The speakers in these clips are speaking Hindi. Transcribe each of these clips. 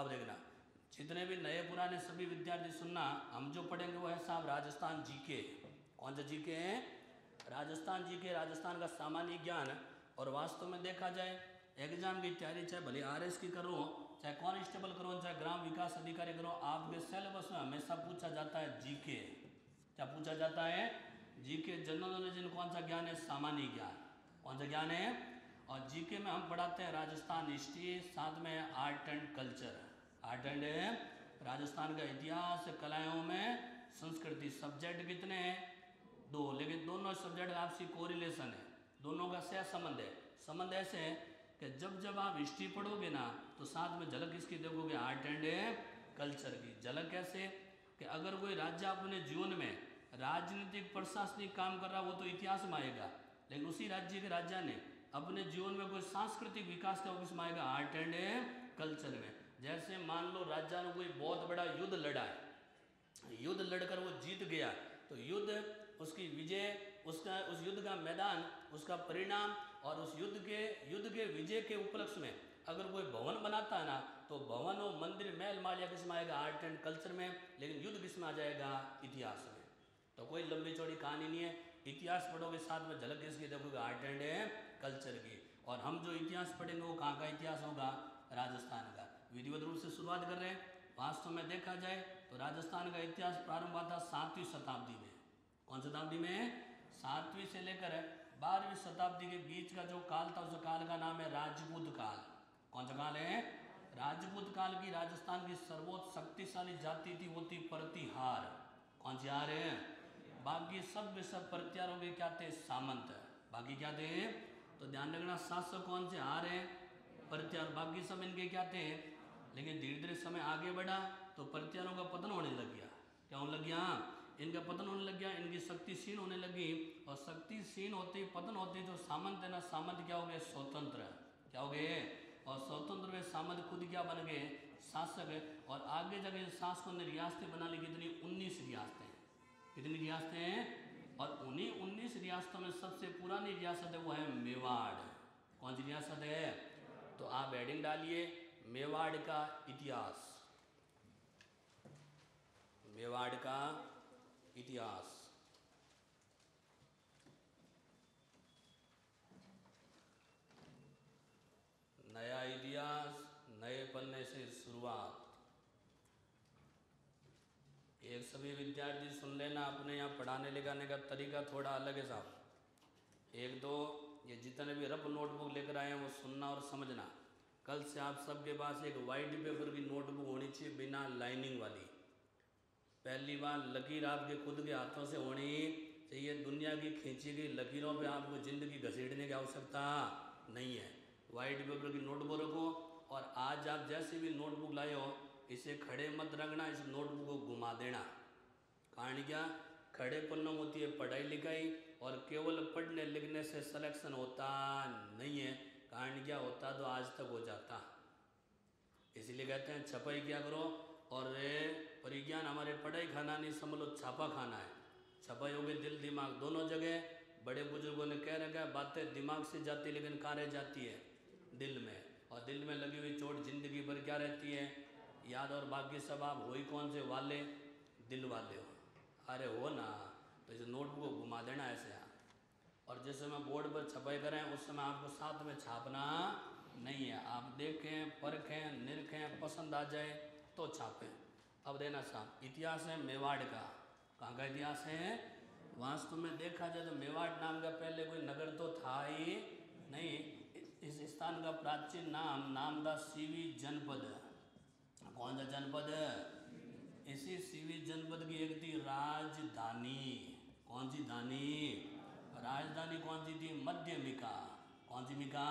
अब देखना जितने भी नए पुराने सभी विद्यार्थी सुनना, हम जो पढ़ेंगे वो है साहब राजस्थान जीके। कौन सा जीके है? राजस्थान जीके, राजस्थान का सामान्य ज्ञान। और वास्तव में देखा जाए एग्जाम की तैयारी चाहे भले आरएस की करो, चाहे कॉन्स्टेबल करो, चाहे ग्राम विकास अधिकारी करो, आपके सिलेबस में हमेशा पूछा जाता है जीके। क्या पूछा जाता है? GK, general knowledge. इन कौन सा ज्ञान है? सामान्य ज्ञान। कौन सा ज्ञान है? और जीके में हम पढ़ाते हैं राजस्थान हिस्ट्री, साथ में art and culture. Art and Rajasthan का इतिहास, कलाओं में संस्कृति। सब्जेक्ट कितने हैं? दो, लेकिन दोनों सब्जेक्ट आपसी कोरिलेशन है, दोनों का सह संबंध है। संबंध ऐसे है कि जब जब आप हिस्ट्री पढ़ोगे ना तो साथ में झलक इसकी देखोगे आर्ट एंड कल्चर की। झलक कैसे कि अगर कोई राज्य अपने जीवन में राजनीतिक प्रशासनिक काम कर रहा वो तो इतिहास में आएगा, लेकिन उसी राज्य के राजा ने अपने जीवन में कोई सांस्कृतिक विकास का किस में आएगा? आर्ट एंड कल्चर में। जैसे मान लो राजा ने कोई बहुत बड़ा युद्ध लड़ा है, युद्ध लड़कर वो जीत गया, तो युद्ध, उसकी विजय, उसका उस युद्ध का मैदान, उसका परिणाम और उस युद्ध के विजय के उपलक्ष्य में अगर कोई भवन बनाता है ना तो भवन और मंदिर महल मालिया किस में आएगा? आर्ट एंड कल्चर में। लेकिन युद्ध किस में आ जाएगा? इतिहास में। तो कोई लंबी चौड़ी कहानी नहीं है, इतिहास पढ़ोगे साथ में झलक इसकी देखोगे आर्ट एंड कल्चर की। और हम जो इतिहास पढ़ेंगे वो कहाँ का इतिहास होगा? राजस्थान का। विधिवत रूप से शुरुआत कर रहे हैं। वास्तव में देखा जाए तो राजस्थान का इतिहास प्रारंभ हुआ था 7वीं शताब्दी में। कौन शताब्दी में? 7वीं से लेकर 12वीं शताब्दी के बीच का जो काल था उस काल का नाम है राजपूत काल। कौन सा काल है? राजपूत काल की राजस्थान की सर्वोच्च शक्तिशाली जाति थी, वो थी प्रतिहार। कौन सी हार है? बाकी सब प्रत्यारों के क्या थे? सामंत। बाकी क्या थे? तो ध्यान रखना 700 कौन से हार है? प्रत्यार। बाकी सब इनके क्या थे? लेकिन धीरे धीरे समय आगे बढ़ा तो प्रत्यारों का पतन होने लग गया। क्या होने लग गया? इनका पतन होने लग गया, इनकी शक्ति क्षीण होने लगी। और शक्ति क्षीण होती, पतन होती, तो सामंत है ना, सामंत क्या हो गए? स्वतंत्र। क्या हो गए? और स्वतंत्र में सामंत खुद क्या बन गए? शासक। और आगे जगह शासकों ने रियासतें बना ली। कितनी? 19 रियासतें। कितनी रियासतें हैं? और उन्हीं 19 रियासतों में सबसे पुरानी रियासत है वो है मेवाड़। कौन सी रियासत है? तो आप हेडिंग डालिए मेवाड़ का इतिहास। मेवाड़ का इतिहास। नया इतिहास, नए पन्ने से शुरुआत। एक सभी विद्यार्थी सुन लेना, अपने यहाँ पढ़ाने लिखाने का तरीका थोड़ा अलग है साहब। एक दो ये जितने भी रफ नोटबुक लेकर आए हैं वो सुनना और समझना। कल से आप सबके पास एक वाइट पेपर की नोटबुक होनी चाहिए, बिना लाइनिंग वाली। पहली बार लकीर आपके खुद के हाथों से होनी चाहिए। दुनिया की खींची गई लकीरों पर आपको ज़िंदगी घसीटने की आवश्यकता नहीं है। वाइट पेपर की नोटबुक रखो, और आज आप जैसे भी नोटबुक लाए हो इसे खड़े मत रखना, इस नोटबुक को घुमा देना। कारण क्या? खड़े पन्नों में होती है पढ़ाई लिखाई, और केवल पढ़ने लिखने से सिलेक्शन होता नहीं है। कारण क्या? होता तो आज तक हो जाता। इसलिए कहते हैं छपाई क्या करो। और परिज्ञान हमारे पढ़ाई खाना नहीं, समझ लो छापा खाना है। छपाई होगी दिल दिमाग दोनों जगह। बड़े बुजुर्गों ने कह रखा है बातें दिमाग से जाती है लेकिन कहाँ रह जाती है? दिल में। और दिल में लगी हुई चोट जिंदगी भर क्या रहती है? याद। और बाकी सब आप हो ही कौन से वाले? दिल वाले हो। अरे हो ना, तो इसे नोटबुक को घुमा देना ऐसे। और जिस समय बोर्ड पर छपाई करें उस समय आपको साथ में छापना नहीं है। आप देखें, परखें, निरखें, पसंद आ जाए तो छापें। अब देना साहब इतिहास है मेवाड़ का। कहाँ का इतिहास है? वास्तव में देखा जाए तो मेवाड़ नाम का पहले कोई नगर तो था ही नहीं। इस स्थान का प्राचीन नाम नामदा सीवी जनपद। कौन सा जनपद? इसी सीवी जनपद की एक थी राजधानी। कौन सी धानी? राजधानी कौन सी थी? मध्यमिका। कौन सी मिका?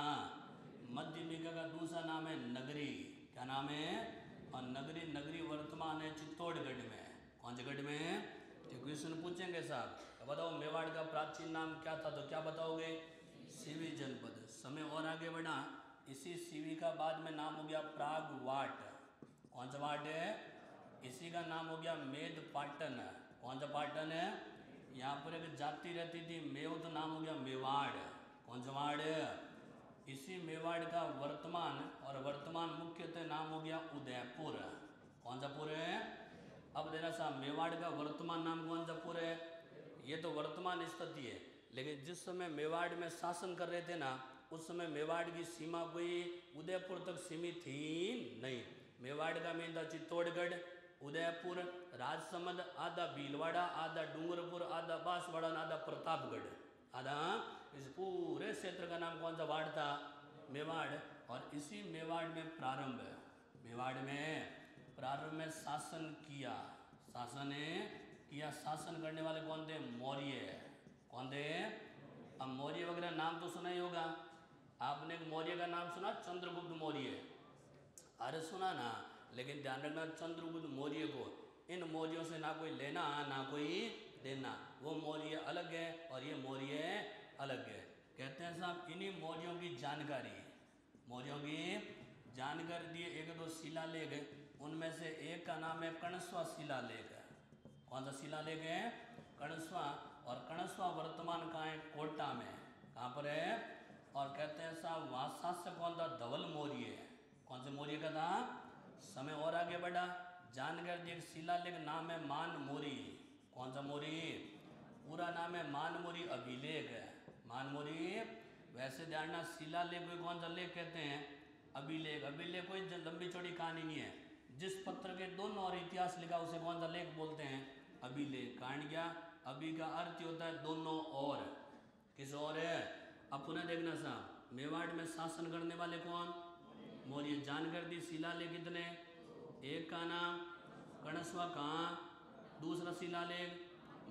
मध्यमिका का दूसरा नाम है नगरी। क्या नाम है? और नगरी वर्तमान है चित्तौड़गढ़ में। कौन से गढ़ में? क्वेश्चन पूछेंगे साहब, बताओ मेवाड़ का प्राचीन नाम क्या था, तो क्या बताओगे? सीवी जनपद। समय और आगे बढ़ा, इसी सीवी का बाद में नाम हो गया प्रागवाट। कौन सा वाट है? इसी का नाम हो गया मेद पाटन। कौन सा पाटन है? यहाँ पर एक जाति रहती थी मेव, तो नाम हो गया मेवाड़। कौन सा वाड़? इसी मेवाड़ का वर्तमान और वर्तमान मुख्यतः नाम हो गया उदयपुर। कौन सा पुर है? अब जरा सा मेवाड़ का वर्तमान नाम कौन सा पुर है? ये तो वर्तमान स्थिति है, लेकिन जिस समय मेवाड़ में शासन कर रहे थे ना, उस समय मेवाड़ की सीमा कोई उदयपुर तक सीमित थी नहीं। मेवाड़ का मेन था चित्तौड़गढ़, उदयपुर, राजसमंद, आधा भीलवाड़ा, आधा डूंगरपुर, आधा बांसवाड़ा, आधा प्रतापगढ़, आधा इस पूरे क्षेत्र का नाम कौन सा वार्ड था? मेवाड़। और इसी मेवाड़ में प्रारंभ, मेवाड़ में प्रारंभ में शासन किया, शासन किया, शासन करने वाले कौन थे? मौर्य। कौन थे? अब मौर्य वगैरह नाम तो सुना ही होगा आपने। मौर्य का नाम सुना? चंद्रगुप्त मौर्य। अरे सुना ना, लेकिन ध्यान रखना चंद्रगुप्त मौर्य को इन मौर्यों से ना कोई लेना ना कोई देना। वो मौर्य अलग है और ये मौर्य अलग है। कहते हैं साहब इन्हीं मौर्यों की जानकारी, मौर्यों की जानकारी दिए एक दो शिलालेख, उनमें से एक का नाम है कणस्वा शिलालेख। कौन सा शिलालेख है? कणस्वा। और कणस्वा वर्तमान कहाँ है? कोटा में। कहाँ पर है? और कहते हैं साहब वहाँ शासक कौन था? धवल मौर्य। कौन से मौर्य का था? समय और आगे बढ़ा, जानकर एक शिलालेख नाम है मानमोरी। कौन सा मोरी? पूरा नाम है मानमोरी अभिलेख। मानमोरी, वैसे जानना शिलालेख को कौन सा लेख कहते हैं? अभिलेख। अभिलेख कोई लंबी चौड़ी कहानी नहीं है, जिस पत्र के दोनों और इतिहास लिखा उसे कौन सा लेख बोलते हैं? अभिलेख। कारण क्या? अभी का अर्थ होता है दोनों और, किस और है? अब पुनः देखना साहब मेवाड़ में शासन करने वाले कौन? मौर्य। जानकर दी शिलालेख कितने? एक का नाम कणस्वा, कहाँ? दूसरा शिलालेख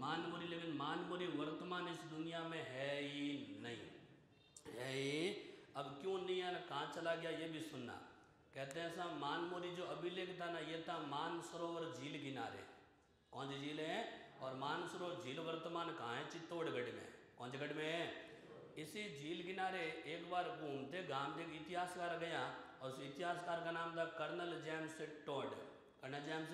मानमोरी। लेकिन मानमोरी वर्तमान इस दुनिया में है ही नहीं, है ही। अब क्यों नहीं है, कहाँ चला गया, ये भी सुनना। कहते हैं साहब मानमोरी जो अभिलेख था ना, ये था मानसरोवर झील किनारे। कौन सी झील है? और मानसरोवर झील वर्तमान कहाँ है? चित्तौड़गढ़ में। कौन से गढ़ में है? इसी झील किनारे एक बार घूमते घामते इतिहासकार गया, और उस इतिहासकार का नाम था colonel James Tod. Colonel James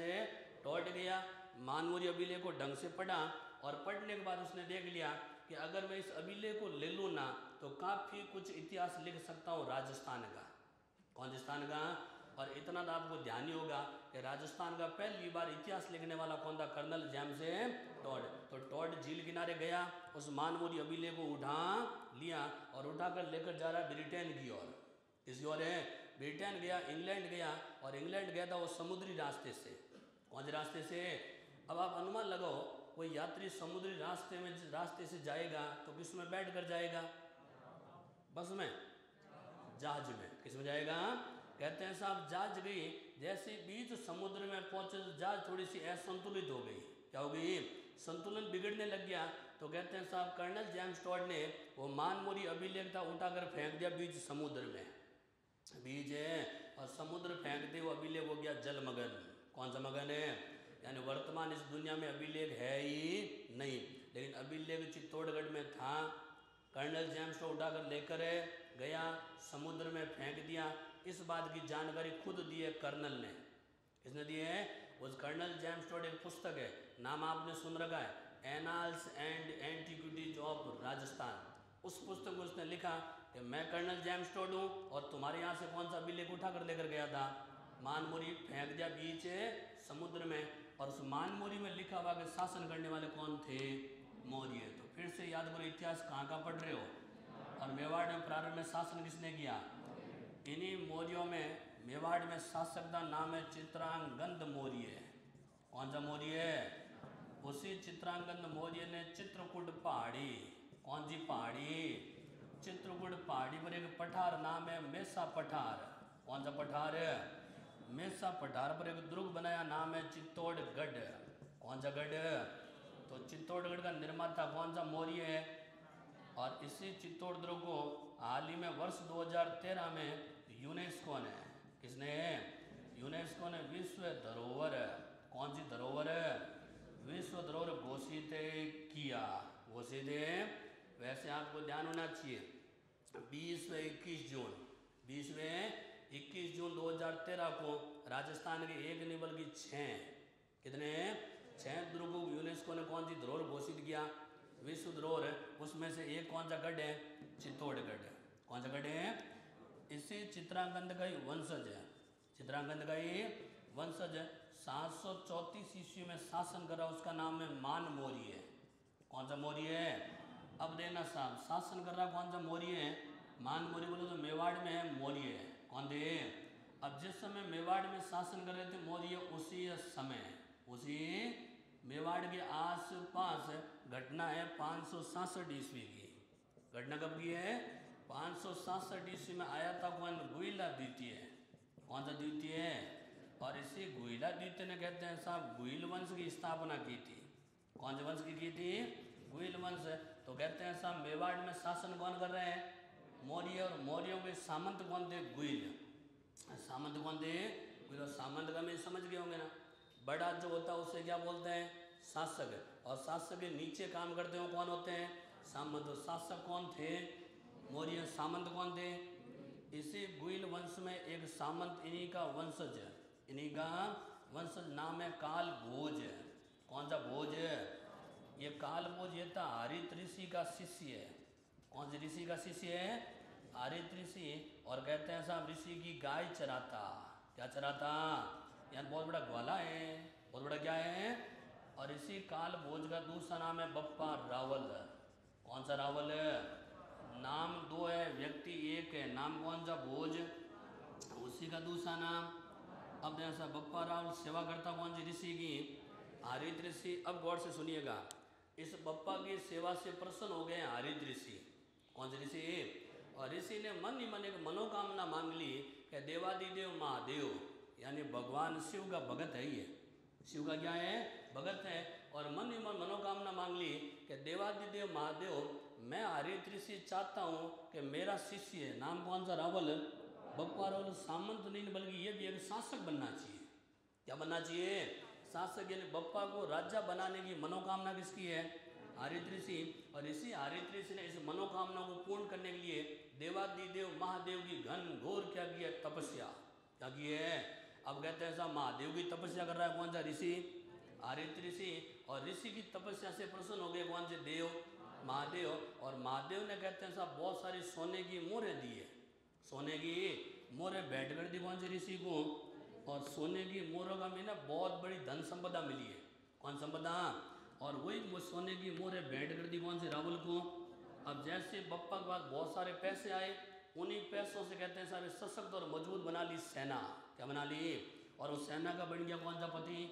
Tod गया, मानमोरी अभिलेख को ढंग से पढ़ा, और पढ़ने के बाद उसने देख लिया कि अगर मैं इस अभिलेख को ले लूँ ना तो काफ़ी कुछ इतिहास लिख सकता हूँ राजस्थान का। कौन राजस्थान का? और इतना तो आपको ध्यान ही होगा कि राजस्थान का पहली बार इतिहास लिखने वाला कौन था? Colonel James Tod. तो टॉड झील किनारे गया, उस मानमोरी अभिलेख को उठा लिया, और उठाकर लेकर जा रहा ब्रिटेन की ओर। किस ओर है? ब्रिटेन गया, इंग्लैंड गया, और इंग्लैंड गया था वो समुद्री रास्ते से। कौन से रास्ते से? अब आप अनुमान लगाओ, कोई यात्री समुद्री रास्ते में रास्ते से जाएगा तो किस में बैठ कर जाएगा? बस में, जहाज में। किस में जाएगा? कहते हैं साहब जहाज गई, जैसे बीच समुद्र में पहुंचे तो जहाज थोड़ी सी असंतुलित हो गई। क्या हो गई? संतुलन बिगड़ने लग गया। तो कहते हैं साहब कर्नल जेम्स टॉड ने वो मानमोरी अभिलेख था उठाकर फेंक दिया बीच समुद्र में। बीच है और समुद्र, फेंकते हुए अभिलेख हो गया जलमग्न। कौन सा मगन है? यानी वर्तमान इस दुनिया में अभिलेख है ही नहीं। लेकिन अभिलेख चित्तौड़गढ़ में था, कर्नल जेम्स टॉड उठाकर लेकर गया, समुद्र में फेंक दिया। इस बात की जानकारी खुद दी है कर्नल ने। किसने दी है? उस कर्नल जेम्स टॉड। एक पुस्तक है, नाम आपने सुन रखा है, annals and antiquities of Rajasthan. उस पुस्तक में उसने लिखा कि मैं कर्नल जेम्स टॉड हूँ, और तुम्हारे यहाँ से कौन सा अभिलेख उठा कर लेकर गया था? मानमोरी, फेंक दिया बीच समुद्र में। और उस मानमोरी में लिखा हुआ कि शासन करने वाले कौन थे? मौर्य। तो फिर से याद करो इतिहास कहाँ का पढ़ रहे हो। और मेवाड़ में प्रारंभ में शासन किसने किया? इन्हीं मौर्यों में मेवाड़ में शासक का नाम है चित्रांगद मौर्य। कौन सा मौर्य? उसी चित्रांगद मौर्य ने चित्रकूट पहाड़ी, कौन सी पहाड़ी? चित्रकूट पहाड़ी पर एक पठार नाम है मेसा पठार। कौन सा पठार है? मेसा पठार पर एक दुर्ग बनाया, नाम है चित्तौड़गढ़। कौन सा गढ़? तो चित्तौड़गढ़ का निर्माता कौन सा मौर्य है? और इसी चित्तौड़ दुर्ग को हाल ही में वर्ष 2013 में यूनेस्को ने, किसने? यूनेस्को ने विश्व धरोहर, कौन सी धरोहर? विश्व धरोहर घोषित किया। घोषित वैसे आपको ध्यान होना चाहिए 20 व 21 जून 2013 को राजस्थान के एक नहीं बल्कि 6, कितने? 6 दुर्गों को यूनेस्को ने कौन सी धरोहर घोषित किया? विश्व धरोहर। उसमें से एक कौन सा गढ़ है? चित्तौड़गढ़। कौन सा गढ़ है? इसी चित्रांगद का ही वंशज है, चित्रांगद का ही वंशज है। 734 ईस्वी में शासन करा, उसका नाम है मान मौर्य है। कौन सा मौर्य है? अब देना साहब शासन कर रहा कौन सा मौर्य है? मान मौर्य बोलो तो मेवाड़ में है मौर्य है। कौन थे? अब जिस समय मेवाड़ में शासन कर रहे थे मौर्य, उसी समय उसी मेवाड़ के आस पास घटना है 566 ईस्वी की। घटना कब की है? 566 ईस्वी में आया था कौन? गुहिला द्वितीय है। कौन सा द्वितीय है? और इसी गुहिला द्वितीय ने कहते हैं साहब गुहिल वंश की स्थापना की थी। कौन से वंश की थी? गुहिल वंश। तो कहते हैं साहब मेवाड़ में शासन कौन कर रहे हैं? मौर्य। और मौर्यों के सामंत कौन थे? गुहिल। सामंत कौन थे? गुहिल। और सामंत का मैं समझ गए होंगे ना, बड़ा जो होता है उसे क्या बोलते हैं? शासक। और शासक के नीचे काम करते हो कौन होते हैं? सामंत। और शासक कौन थे? मौर्य। सामंत कौन थे? इसी गुहिल वंश में एक सामंत इन्हीं का वंशज है, इन्हीं का वंशज, नाम है काल भोज। कौन सा भोज है? ये कालभोज ये था हरित ऋषि का शिष्य है। कौन से ऋषि का शिष्य है? हरित ऋषि। और कहते हैं साहब ऋषि की गाय चराता। क्या चराता? यार बहुत बड़ा ग्वाला है, बहुत बड़ा क्या है। और इसी कालभोज का दूसरा नाम है बप्पा रावल। कौन सा रावल है? नाम दो है, व्यक्ति एक है। नाम कौन सा? भोज। उसी का दूसरा नाम। अब जैसा बप्पा रावल सेवा करता कौन सी ऋषि की? हरित ऋषि। अब गौर से सुनिएगा, इस बप्पा की सेवा से प्रसन्न हो गए हरित ऋषि। कौन से ऋषि? और ऋषि ने मन ही मन एक मनोकामना मांग ली कि देवादिदेव महादेव यानी भगवान शिव का भगत है, ये शिव का क्या है? भगत है। और मन ही मन मनोकामना मांग ली कि देवादिदेव महादेव मैं हरित ऋषि चाहता हूँ कि मेरा शिष्य, नाम कौन सा? रावल। बप्पा रावल सामंत नहीं बल्कि ये भी एक शासक बनना चाहिए। क्या बनना चाहिए? शासक। यानी बप्पा को राजा बनाने की मनोकामना किसकी है? हरित ऋषि। और इसी हरित ऋषि ने इस मनोकामना को पूर्ण करने के लिए देवादिदेव महादेव की घन घोर क्या की है? तपस्या। क्या की है? अब कहते हैं साहब महादेव की तपस्या कर रहा है कौन सा ऋषि? हरित ऋषि। और ऋषि की तपस्या से प्रसन्न हो गए कौन से? देव महादेव। और महादेव ने कहते हैं साहब बहुत सारी सोने की मोहरें दी है। सोने की मोहरें भेंट कर दी कौन से ऋषि को? और सोने की मोहरों का मीना बहुत बड़ी धन संपदा मिली है। कौन संपदा? और वही सोने की मोहरें भेंट कर दी कौन से? रावल को। अब जैसे बप्पा के पास बहुत सारे पैसे आए, उन्हीं पैसों से कहते हैं सारे सशक्त और मजबूत बना ली सेना। क्या बना ली? और उस सेना का बन गया कौन सा पति?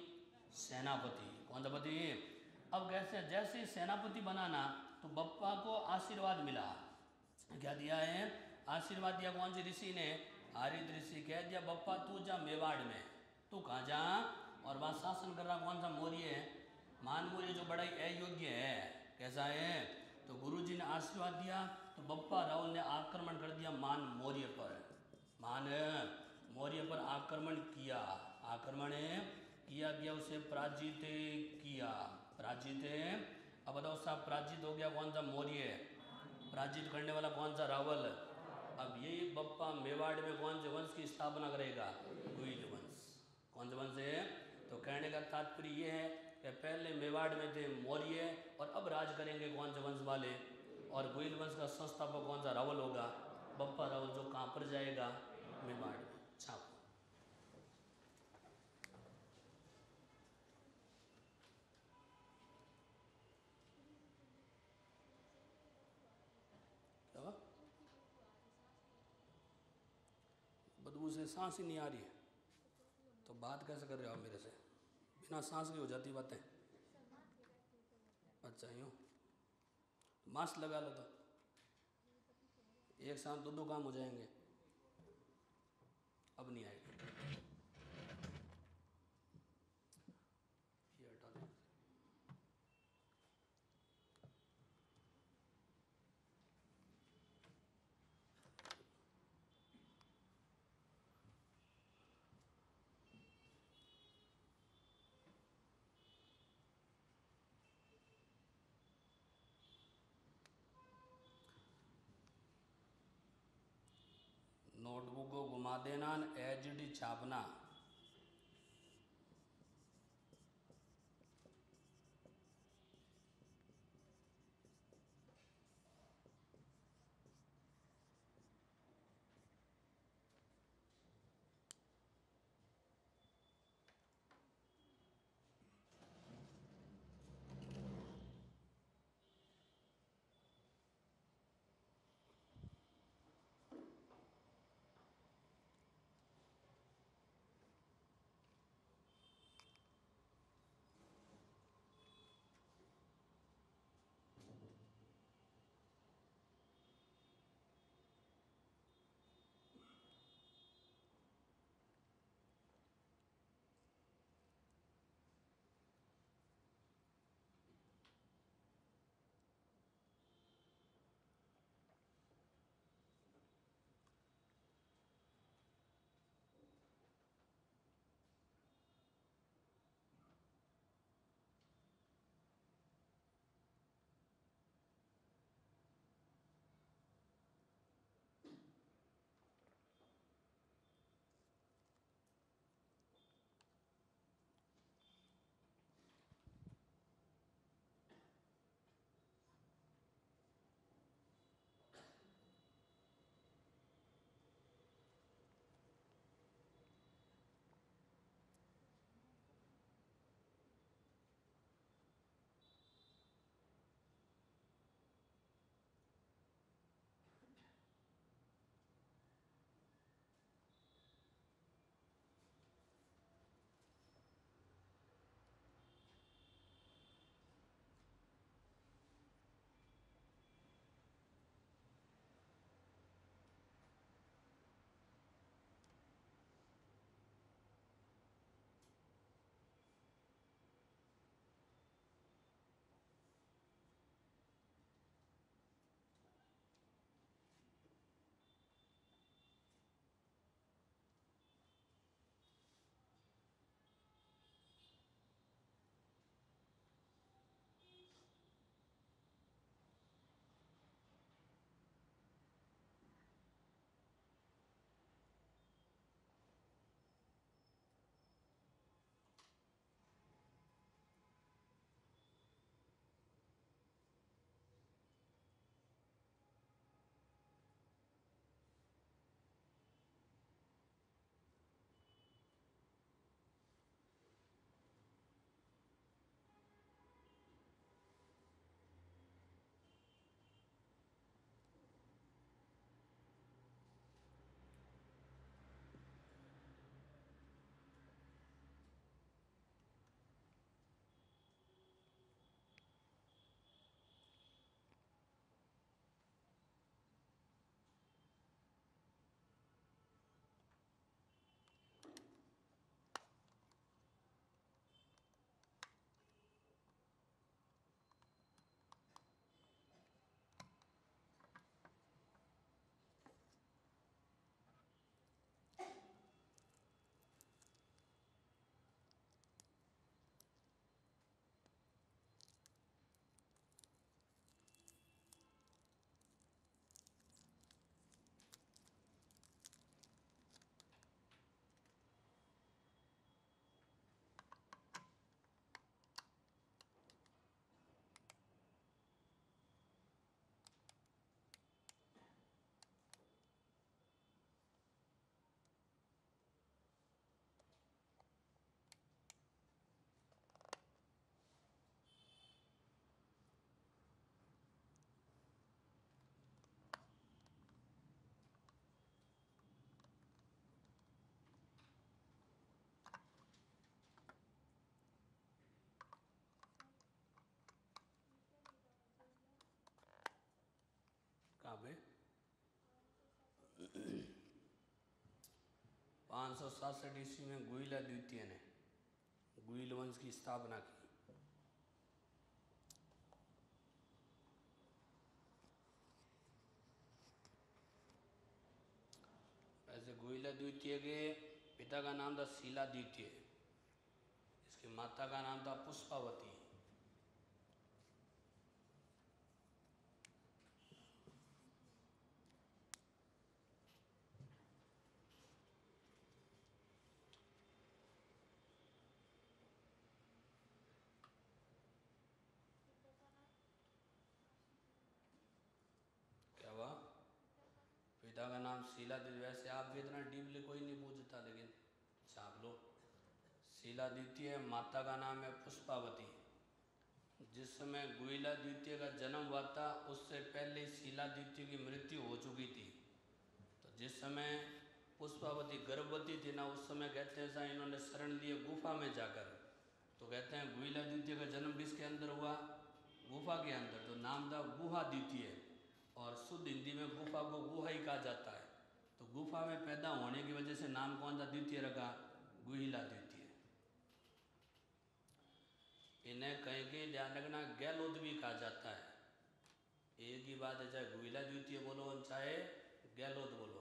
सेनापति। कौन सा पति? अब कैसे जैसे सेनापति बनाना तो बप्पा को आशीर्वाद मिला। क्या दिया है? आशीर्वाद दिया कौन से ऋषि ने? हरित ऋषि। कह दिया बप्पा तू जा मेवाड़ में, तू कहाँ जा। और वहाँ शासन कर रहा कौन सा? मौर्य है। मान मौर्य जो बड़ा ही अयोग्य है, कैसा है? तो गुरुजी ने आशीर्वाद दिया तो बप्पा रावल ने आक्रमण कर दिया मान मौर्य पर। मान मौर्य पर आक्रमण किया, आक्रमण किया गया, उसे पराजित किया। पराजित। अब बताओ साहब पराजित हो गया कौन सा? मौर्य। पराजित करने वाला कौन सा? रावल। अब यही बप्पा मेवाड़ में कौन से वंश की स्थापना करेगा? गुहिल वंश। कौन से वंश है? तो कहने का तात्पर्य यह है कि पहले मेवाड़ में थे मौर्य और अब राज करेंगे कौन से वंश वाले। और गुहिल वंश का संस्थापक कौन सा? रावल होगा। बप्पा रावल जो कहाँ पर जाएगा? मेवाड़ में। छापो। बदबू से सांस ही नहीं आ रही है तो बात कैसे कर रहे हो मेरे से? बिना सांस की हो जाती बातें। अच्छा यूँ मास्क लगा लो तो एक साथ दो काम हो जाएंगे। अब नहीं आएगा। नोटबुक को घुमा देना, एचडी छापना। 567 ईस्वी में गुहिला द्वितीय ने गुहिल वंश की स्थापना की। ऐसे गुहिला द्वितीय के पिता का नाम था शीला द्वितीय, इसके माता का नाम था पुष्पावती। क्या हुआ? पिता का नाम शीला द्वितीय। वैसे आप भी इतना डीपली कोई नहीं पूछता, लेकिन छाप लो। शीला द्वितीय, माता का नाम है पुष्पावती। जिस समय गुहिला द्वितीय का जन्म हुआ था उससे पहले शीला द्वितीय की मृत्यु हो चुकी थी। तो जिस समय पुष्पावती गर्भवती थी ना, उस समय कहते हैं ऐसा इन्होंने शरण लिए गुफा में जाकर। तो कहते हैं गुहिला द्वितीय का जन्म किसके अंदर हुआ? गुफा के अंदर। तो नाम था गुहा द्वितीय, और शुद्ध हिंदी में गुफा को गुहा ही कहा जाता है। तो गुफा में पैदा होने की वजह से नाम कौन सा द्वितीय रखा? गुहिला द्वितीय। इन्हें कहीं कहीं ध्यान रखना गहलोत भी कहा जाता है। एक ही बात है, चाहे गुहिला द्वितीय बोलो चाहे गहलोत बोलो।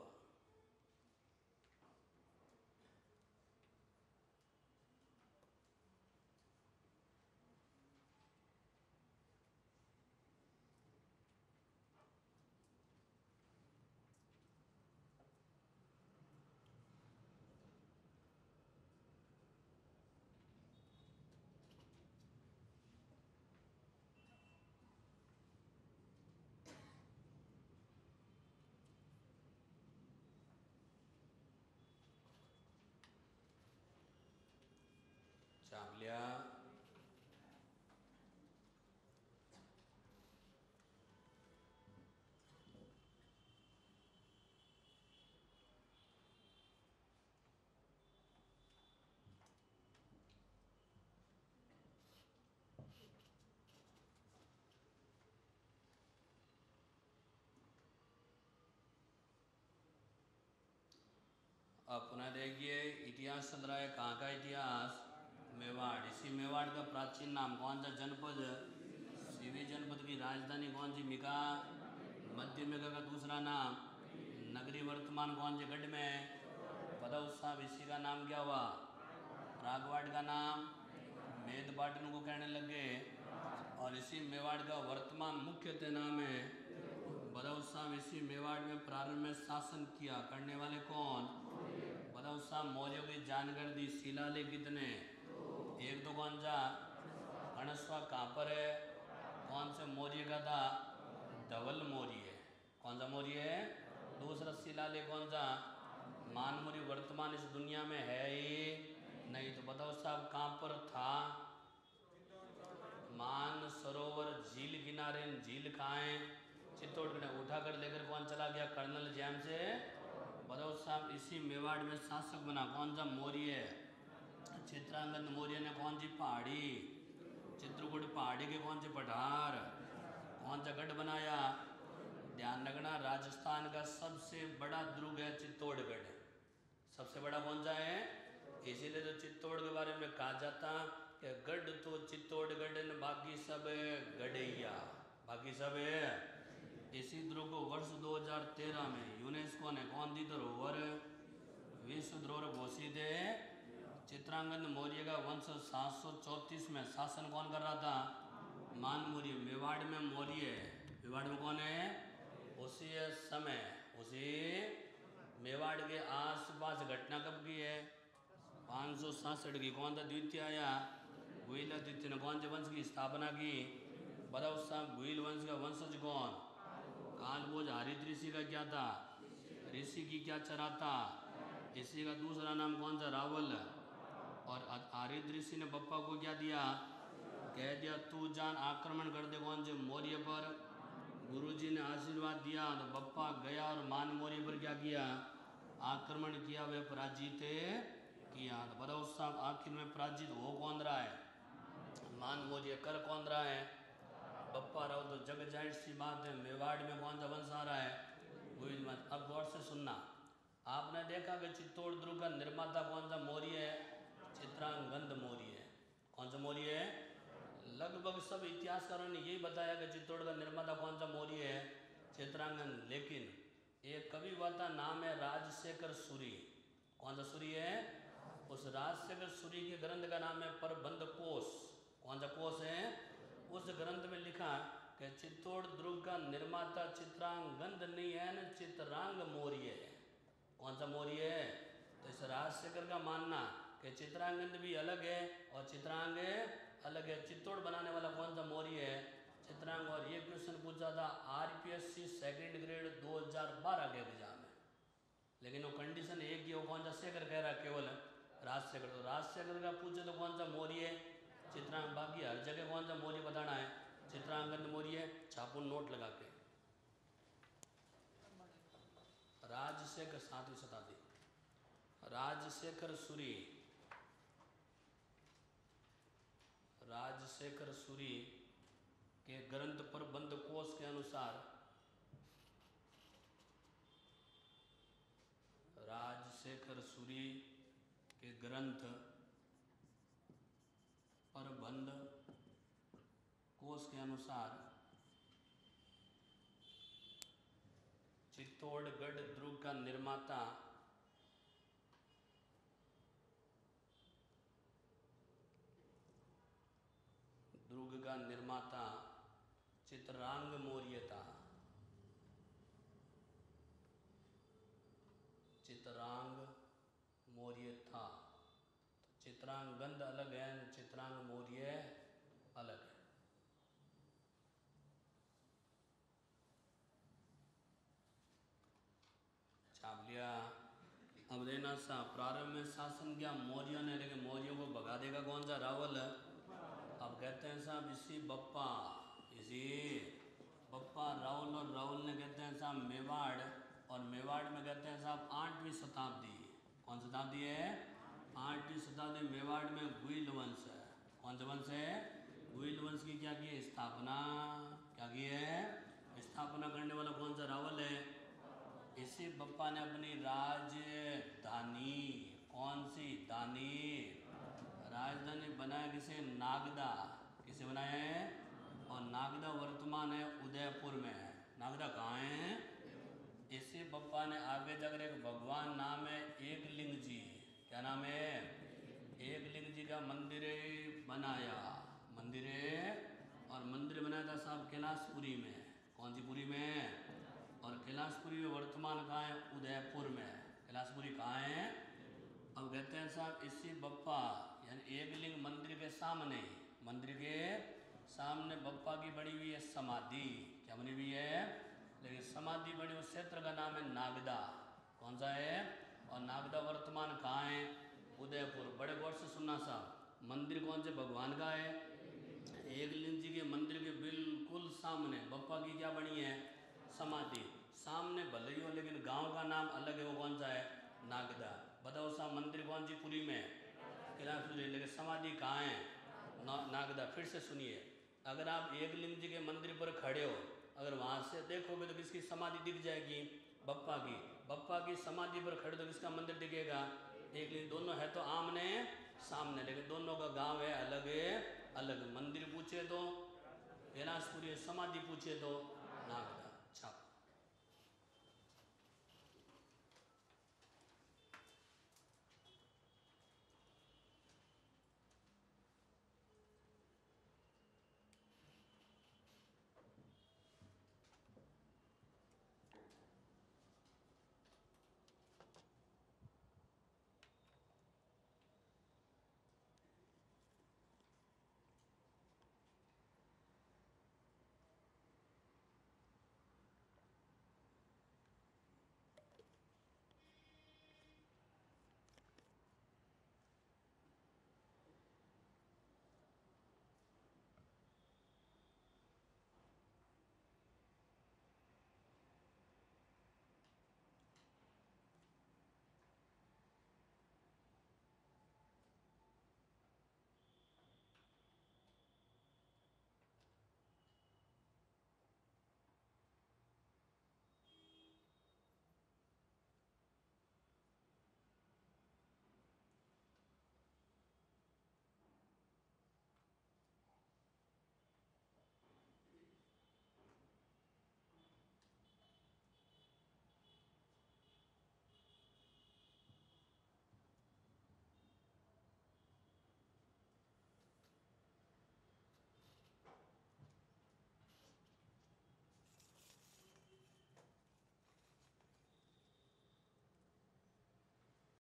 चावलिया अपना देखिए इतिहास चल रहा है। कहाँ का इतिहास? मेवाड़। इसी मेवाड़ का प्राचीन नाम कौन सा जनपद? शिवी जनपद। की राजधानी कौन सी? मिका। मध्य मिका का दूसरा नाम नगरी। वर्तमान कौन से गढ़ में है? पदव साहब। इसी का नाम क्या हुआ? रागवाड़। का नाम मेदपाटन को कहने लगे। और इसी मेवाड़ का वर्तमान मुख्यतः नाम है बदौद साहब। इसी मेवाड़ में प्रारंभ में शासन किया करने वाले कौन? बदौद साहब। मौर्यों की जानकर दी। शिलालेख कितने? एक। तो कौन सा? अनस्वा। कहाँ पर है? कौन से मौर्य का था? धवल मौर्य। कौन सा मौर्य है? दूसरा शिलालेख कौन सा? मानमौर्य। वर्तमान इस दुनिया में है ही नहीं। तो बताओ साहब कहाँ पर था? मान सरोवर झील किनारे। झील कहाँ है? चित्तौड़गढ़ में। उठा कर लेकर कौन चला गया? कर्नल जैम से। बताओ साहब इसी मेवाड़ में शासक बना कौन सा मौर्य है? चित्रांगद मौर्य ने कौन सी पहाड़ी? चित्रकूट पहाड़ी के कौन से पठार? कौन सा गढ़ बनाया? ध्यान रखना राजस्थान का सबसे बड़ा दुर्ग है चित्तौड़गढ़। सबसे बड़ा कौन सा है? इसीलिए तो चित्तौड़ के बारे में कहा जाता कि गढ़ तो चित्तौड़गढ़, बाकी सब गढ़ैया, बाकी सब है। इसी दुर्ग को वर्ष 2013 में यूनेस्को ने कौन दी धरोहर? विश्व धरोहर घोषित है। चित्रांगद मौर्य का वंश 734 में शासन कौन कर रहा था? मानमौर्य। मेवाड़ में मौर्य है। मेवाड़ में कौन है? उसी समय उसी मेवाड़ के आसपास घटना कब की है? 567 की। कौन सा द्वितीय आया? गुहिला द्वितीय ने कौन से वंश की स्थापना की? बताओ साहब गुहिल वंश का वंशज कौन? कालभोज हरित ऋषि का क्या था? ऋषि की क्या चरा था? ऋषि का दूसरा नाम कौन सा? रावल। और आरिद ऋषि ने बप्पा को क्या दिया? कह दिया तू जान आक्रमण कर दे कौन से मौर्य पर। गुरुजी ने आशीर्वाद दिया तो बप्पा गया और मान मौर्य पर क्या किया? आक्रमण किया, वे पराजित किया। तो बताओ साहब आखिर में पराजित हो कौन रहा है? मान मौर्य। कर कौन रहा है? बप्पा राव। तो जग जाहिर सी बात है मेवाड़ में कौन सा वंश आ रहा है? गुहिल वंश। अब गौर से सुनना, आपने देखा कि चित्तौड़ दुर्ग का निर्माता कौन सा मौर्य है? चित्रांगद मौर्य है। कौन सा मौर्य है? लगभग सब इतिहासकारों ने यही बताया कि चित्तौड़ का निर्माता कौन सा मौर्य है? चित्रांगद। लेकिन एक कवि हुआ था, नाम है राजशेखर सूरी। कौन सा सूरी है? उस राजशेखर सूरी के ग्रंथ का नाम है प्रबंध कोश। कौन सा कोश है? उस ग्रंथ में लिखा कि चित्तौड़ दुर्ग का निर्माता चित्रांगद नहीं है न चित्रांग मौर्य है। कौन सा मौर्य है? तो इस राजशेखर का मानना कि चित्रांगद भी अलग है और चित्रांग अलग है। चित्तौड़ बनाने वाला कौन सा मौर्य है? चित्रांग। और ये क्वेश्चन पूछा था आरपीएससी सेकंड ग्रेड 2012 के एग्जाम में, लेकिन वो कंडीशन एक ही हो, कौन सा शेखर कह रहा है, केवल राजशेखर। तो राजशेखर का पूछे तो कौन सा मौर्य है? चित्रांग। बाकी हर जगह कौन सा मौर्य बताना है? चित्रांगद मौर्य। छापो नोट लगा के। राजशेखर 7वीं शताब्दी, राजशेखर सूरी। राजशेखर सूरी के ग्रंथ प्रबंध कोश के अनुसार राजशेखर सूरी के ग्रंथ प्रबंध कोश के अनुसार चित्तौड़गढ़ दुर्ग का निर्माता चित्रांग मौर्य था। तो चित्रांगद अलग है, चित्रांग मौर्य अलग है। छाप लिया। अब देना सा, प्रारंभ में शासन किया मौर्यों ने, लेकिन मौर्यों को भगा देगा कौन सा? रावल। अब कहते हैं साहब इसी बप्पा, रावल। और रावल ने कहते हैं साहब मेवाड़, और मेवाड़ में कहते हैं साहब 8वीं शताब्दी। कौन सी शताब्दी है? 8वीं शताब्दी। मेवाड़ में गुइल वंश है। कौन सा वंश है? गुइल वंश की क्या की स्थापना, स्थापना करने वाला कौन सा? रावल है। इसी बप्पा ने अपनी राजधानी, कौन सी राजधानी बनाया किसे? नागदा। किसे बनाया है? और नागदा वर्तमान है उदयपुर में है। नागदा कहाँ है? इसी बप्पा ने आगे जाकर एक भगवान नाम है एकलिंग जी, क्या नाम है? एकलिंग जी का मंदिर बनाया, और मंदिर बनाया था साहब कैलाशपुरी में। कौन सी पुरी में? और कैलाशपुरी में वर्तमान कहाँ है? उदयपुर में। कैलाशपुरी कहाँ है? अब कहते हैं साहब इसी बप्पा यानी एकलिंग मंदिर के सामने, बप्पा की बनी हुई है समाधि। क्या बनी हुई है? लेकिन समाधि बनी उस क्षेत्र का नाम है नागदा। कौन सा है? और नागदा वर्तमान कहाँ है? उदयपुर। बड़े गौर से सुनना साहब, मंदिर कौन से भगवान का है? एकलिंग जी के मंदिर के बिल्कुल सामने बप्पा की क्या बनी है? समाधि। सामने भले ही हो लेकिन गांव का नाम अलग है, वो कौन सा है? नागदा। बताओ साहब मंदिर कौन सी पुरी में? कैलाशपुरी। लेकिन समाधि कहाँ है? नागदा। फिर से सुनिए, अगर आप एकलिंग जी के मंदिर पर खड़े हो, अगर वहाँ से देखोगे तो किसकी समाधि दिख जाएगी? बप्पा की। बप्पा की समाधि पर खड़े तो किसका मंदिर दिखेगा? एकलिंग। दोनों है तो आमने सामने, लेकिन दोनों का गाँव है अलग। मंदिर पूछे तो कैलाशपुरी, समाधि पूछे तो